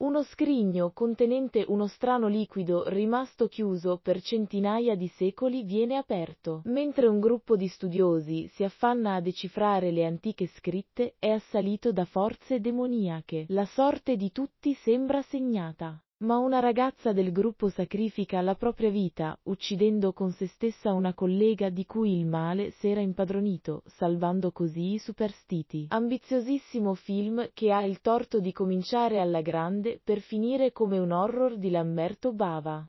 uno scrigno contenente uno strano liquido rimasto chiuso per centinaia di secoli viene aperto. Mentre un gruppo di studiosi si affanna a decifrare le antiche scritte, è assalito da forze demoniache. La sorte di tutti sembra segnata. Ma una ragazza del gruppo sacrifica la propria vita, uccidendo con se stessa una collega di cui il male s'era impadronito, salvando così i superstiti. Ambiziosissimo film che ha il torto di cominciare alla grande per finire come un horror di Lamberto Bava.